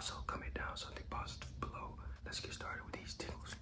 Also comment down something positive below. Let's get started with these tingles.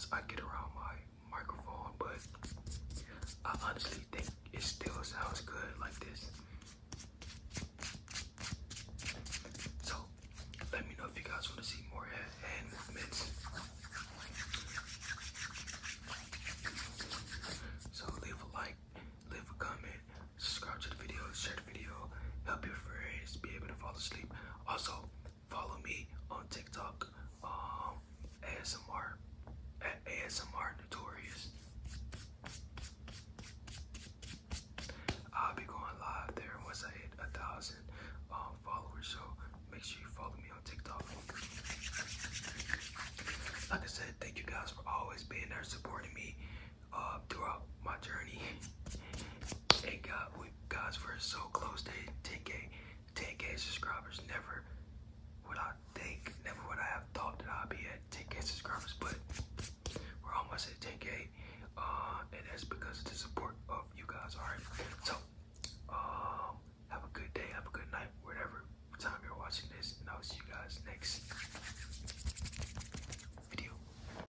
once I get around my microphone, but I honestly think it still sounds good like this. So let me know if you guys want to see more hand movements. So leave a like, leave a comment, subscribe to the video, share the video, help your friends be able to fall asleep. Also, follow me on TikTok, ASMR, at ASMR Notorious. I'll be going live there once I hit 1,000 followers, so make sure you follow me on TikTok. Like I said, thank you guys for always being there, supporting me throughout my journey. Thank God, we're so close to 10K subscribers. Never would I think